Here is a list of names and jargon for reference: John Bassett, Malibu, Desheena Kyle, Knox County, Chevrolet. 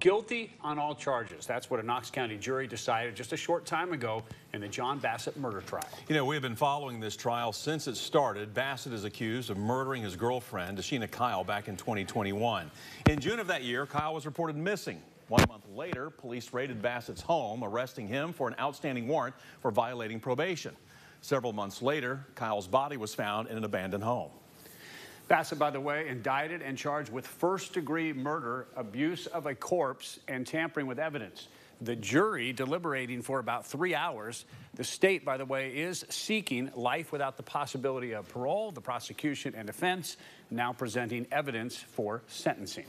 guilty on all charges. That's what a Knox County jury decided just a short time ago in the John Bassett murder trial. You know, we've been following this trial since it started. Bassett is accused of murdering his girlfriend, Desheena Kyle, back in 2021. In June of that year, Kyle was reported missing. 1 month later, police raided Bassett's home, arresting him for an outstanding warrant for violating probation. Several months later, Kyle's body was found in an abandoned home. Bassett, by the way, indicted and charged with first-degree murder, abuse of a corpse, and tampering with evidence. The jury deliberating for about 3 hours. The state, by the way, is seeking life without the possibility of parole. The prosecution and defense now presenting evidence for sentencing.